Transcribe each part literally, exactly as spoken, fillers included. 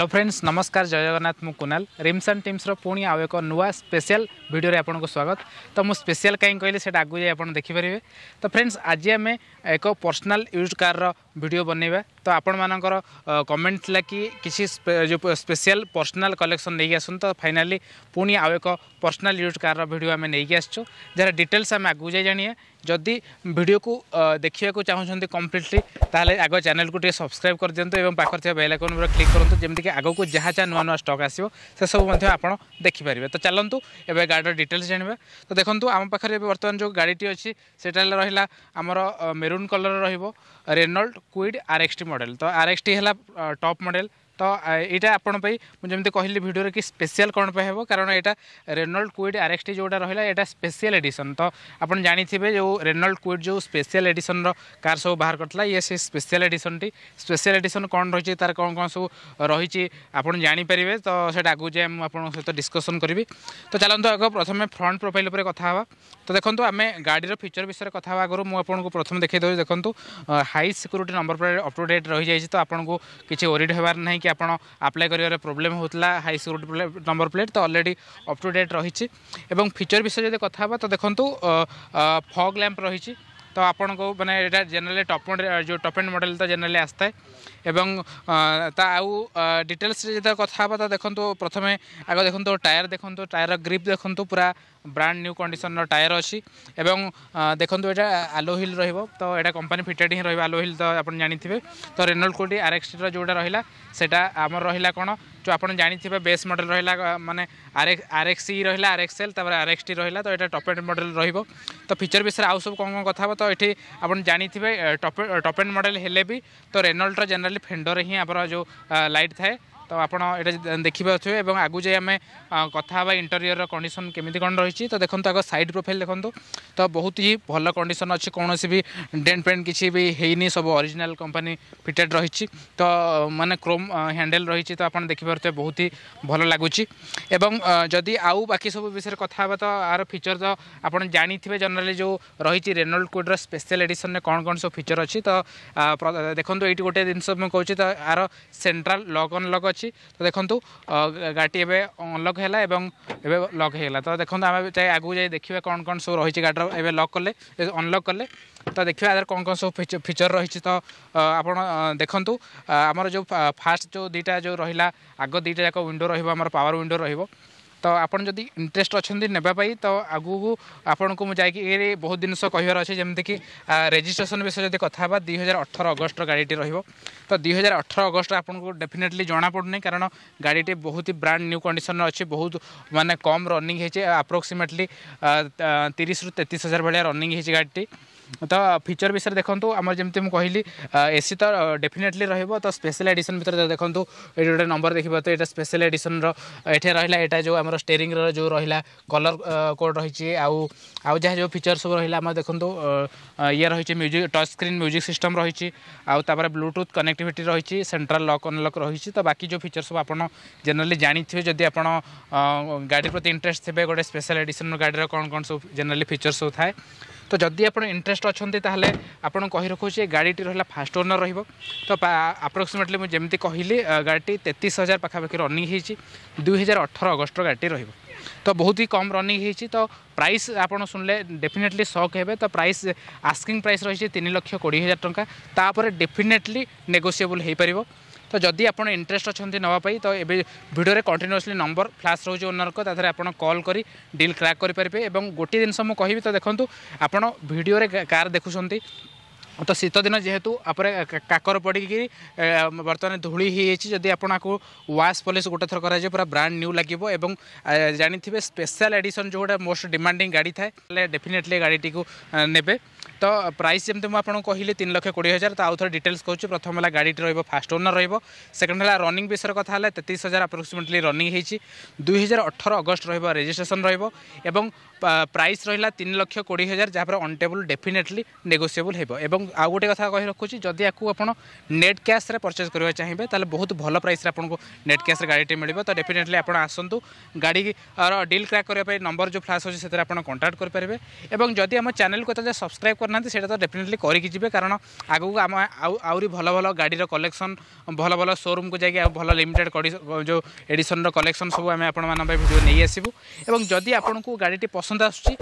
Hello friends नमस्कार जय जगन्नाथ मु कुनाल रिम्स एंड टीम्स रो पुणी आउ एक नुआ स्पेशल वीडियो रे आपन को स्वागत। तो मु स्पेशल काई कहले से आगु जे आपन देखि परिबे। तो फ्रेंड्स आज हम एक पर्सनल यूज कार रो वीडियो बनैबा। तो आपन मानकर कमेंट्स ला कि किसी जो स्पेशल पर्सनल कलेक्शन नै आसुन। तो फाइनली पुणी आउ एक पर्सनल यूज कार रो वीडियो हम नै आसछु जरा डिटेल्स हम आगु जे जानिए। जदि वीडियो को देखिया को चाहौछन कंप्लीटली ताले आगो चैनल को टे सब्सक्राइब कर दियंतु एवं पाखर थे बेल आइकन पर क्लिक करंतु जेमति कि आगो को जहा जा नवा नवा स्टॉक आसीबो से सब मथे आपण देखि परिबे। तो चलंतु एबे गाडीर डिटेल्स जानबे। तो देखंतु आम पाखर एबे वर्तमान जो गाडीटी अछि सेटा रहिला हमर मेरून कलर रहिबो रेनॉल्ट क्विड आरएक्सटी मॉडल। तो आरएक्सटी हला टॉप मॉडल। तो यहाँ आपण मुझे कहली भिडियो कि स्पेशल कौन पे हो कारण यहाँ रेनॉल्ट क्विड आरएक्सटी जोटा रहा है स्पेशल एडिशन। तो आप जाथे जो रेनॉल्ट क्विड जो स्पेशल एडिशन रो कार सब बाहर करता ये से स्पेशल एडिशन टी स्पेशल एडिशन कौन रही तार कौन कौन सब रही आपड़ जापर। तो आगे जाए मुझे डिस्कसन करी। तो चलत आगे प्रथम फ्रंट प्रोफाइल उपर कथा। तो देखो आम गाड़ी फीचर विषय कथ आगे मुझे प्रथम देखे दूसरी देखो high security number plate up to date रही जाए। तो आपको किसी ओरिड होबार ना कि आपन अप्लाई कर प्रोब्लेम होता हाई सिक्योरिटी नंबर प्लेट। तो अलरेडी अप टू डेट रही फीचर विषय जब कथा। तो देखो फॉग लैंप रही। तो आपन को माने एटा जनरली टॉप जो टॉप एंड मॉडल तो जनरली आसता है एवं ता आउ डिटेल्स जे कथा बता। देखो तो प्रथम आगे देखो तो टायर देखो तो टायर ग्रिप देखो तो पूरा ब्रांड न्यू कंडीशन टायर अच्छी एवं देखो ये आलोहिल रहिबो। तो एटा कंपनी फिटेड ही रहिबो आलोहिल। तो आपन जानि थिबे। तो रेनॉल्ट क्विड आरएक्सटी रो जोडा रहिला सेटा हमर रहिला कोन जो आपन जानि थिबे बेस मॉडल रहिला माने आरएक्सई रहिला आरएक्सएल तब आरएक्सटी रहिला। तो एटा टॉप एंड मॉडल रहिबो। तो फीचर विषय आउ सब कोन कोन कथा। तो ये आप जाथे टॉप टॉप एंड मॉडल हेले भी। तो रेनॉल्ट जनरली फेंडर ही आपर जो लाइट थाए। तो आपड़ ये देखी पारे और आगू जाए आम कथा इंटेरियर कंडीशन केमी कौन रही। तो देखो आगे साइड प्रोफाइल देखो तो बहुत ही भल कंडीशन अच्छी कौन भी डेंट पेंट किसी भी होनी सब ओरिजिनल कंपनी फिटेड रही। तो माने क्रोम हैंडल रही। तो आपड़ देखिपे बहुत ही भल लगुच। जदि आउ बाकी सब विषय कथा। तो यार फीचर तो आपड़ जाथे जनरली जो रही रेनॉल्ट क्विड स्पेशल एडिशन में कौन कौन सब फीचर अच्छी। तो देखो ये गोटे जिनस कहे तो यार सेंट्रल लॉक अनलॉक अच्छी। तो देखो गाड़ी एवं अनलॉक है लॉक है। तो देखो आम चाहे आगे जाए देखा कौन कौन सब रही गाड़ी एवं लॉक कले अनलॉक कले। तो देखा यार कौन कौन सब फीचर रही। तो आप देखु आमर जो फास्ट जो दुईटा जो रहा आग दुईटा जाक विंडो रहा पावर विंडो रहा। तो आपन जदि इंटरेस्ट अच्छा नेबापाई तो आगू आपण को जाकि बहुत जिनस कहार अच्छे जमीक रेजिस्ट्रेशन विषय जब कथ दुई हजार अठर अगस्ट गाड़ीटी रो। तो दुई हजार अठर अगस्ट आपको डेफिनेटली जना पड़ूनी कारण गाड़ीटी बहुत ही ब्रांड न्यू कंडीशन अच्छी बहुत माने कम रनिंग होती आप्रोक्सीमेटली तीस रु तेतीस हजार भाया रनिंग होती गाड़ीटी। तो फीचर विषय देखो आम जमी कहली एसी तो डेफिनेटली रहिबो। तो स्पेशल एडिशन भर देखो ये गोटे नंबर देखिए। तो ये स्पेशल एडिशन ये रहा जो आम स्टेरिंग जो रहा कलर कोड रही आउ आउ जहाँ जो फीचर सब रहा देखो ये रही music touch screen music system रही आउे ब्लूटूथ कनेक्टिविटी रही सेंट्रल लॉक अनलॉक रही। तो बाकी जो फीचर सब आप जनरली जाथे जदि आप गाड़ी प्रति इंटरेस्ट थे गोटे स्पेशल एडिशन गाड़ी कौन कौन सब जनरली फीचर सब थाए। तो जदि आप इंटरेस्ट अच्छा आपन कही रखुचे गाड़ीटी रहा फास्ट ओनर रहिबो। तो आप्रोक्सीमेटली मुझे जमी कहली गाड़ीटी तेतीस हजार पखापाखि रनिंग होती दुई हजार अठर अगस्ट गाड़ीटी रहिबो। तो बहुत ही कम रनिंग होती। तो प्राइस आपन सुनले डेफिनेटली शॉक हेबे। तो प्राइस आस्किंग प्राइस रही तीन लक्ष कोड़े हजार टंका तापर डेफिनेटली नेगोशिएबल हो पारिबो। तो जदि आप इंटरेस्ट अच्छा नापी तो ये भिडियो में कंटिन्यूअसली नंबर फ्लाश रोज ओनर को आपड़ कल कर डील क्राक करेंगे। गोटे जिनस मुझे कहि। तो देखो आपड़ भिडियो कार देखुं तो शीत दिन जेहेतु आप काकर पड़ी बर्तमान धूली होती आपन को वाश पॉलिश गोटे थर कर पूरा ब्रांड न्यू लगे और जाथे स्पेशल एडिशन जो मोस्ट डिमांडिंग गाड़ी थाए डेफिनेटली गाड़ीटी को नेबे। तो प्राइस जमी मुझे कहली तीन लक्ष कोड़े हजार। तो आउ थोड़ा डिटेल्स कहूँ। प्रथम है गाड़ीटी रही फास्ट ओनर रेकंड है रनिंग विषय कथ है तेतीस हजार आप्रोक्सीमेटली रनिंग होती दुई हजार अठर अगस्ट रजिस्ट्रेशन रहा प्राइस रहा तीन लक्ष कोड़े हजार जहाँ पर अनटेबल डेफिनेटली नेगोशिएबल हो। आउ गोटे कथा कहि रखुची जदि आकु आपण नेट कैश रे परचेज करबा चाहिबे ताले बहुत भलो प्राइस रे आपनको नेट कैश रे गाडी टे मिलबो। तो डेफिनेटली आपण आसंतु गाडी र डील क्रैक करबा पई नंबर जो फ्लैश होची सेतरे आपण कांटेक्ट कर परबे एवं जदि हम चैनल को त सब्सक्राइब करनांते सेटा तो डेफिनेटली करि किजिबे कारण आगु हम आउरी भलो भलो गाडी रो कलेक्शन भलो भलो शोरूम को जाके भलो लिमिटेड जो एडिशन रो कलेक्शन सब हम आपण मानन पई वीडियो नै आसीबो एवं जदि आपनको गाडी टी पसंद आसुची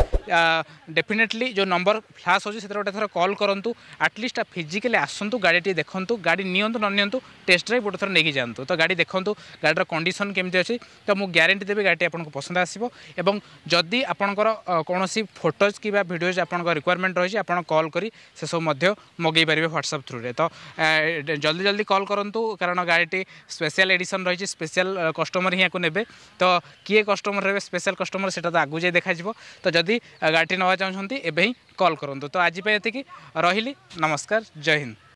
डेफिनेटली जो नंबर फ्लैश होची सेतरे गोटे थरा कॉल करंतु एटलिस्ट फिजिकली आसंतु गाडी टी देखंतु गाडी नियंतु न नियंतु टेस्ट ड्राइव गोटे थरा नेकी जानतु तो गाडी देखंतु गाडीर कंडीशन केमते अछि तो मु गारंटी देबे गाडी आपनको पसंद आसीबो एवं जदि आपनकर कोनोसी फोटोज किबा वीडियोज आपनकर रिक्वायरमेंट रहिछि आपण कॉल करी से सब मध्य मगै परिबे व्हाट्सएप थ्रू रे। तो जल्दी जल्दी कॉल करंतु कारण गाडी टी स्पेशल एडिशन रहिछि स्पेशल कस्टमर हिया को नेबे तो किए कस्टमर रेबे स्पेशल कस्टमर सेटा तो आगु जे देखा जिवो तो जदि गाडी नवा चाहछन्ती एबे ही कॉल करंतु। तो आज पे एतिकी रहिली नमस्कार जय हिंद।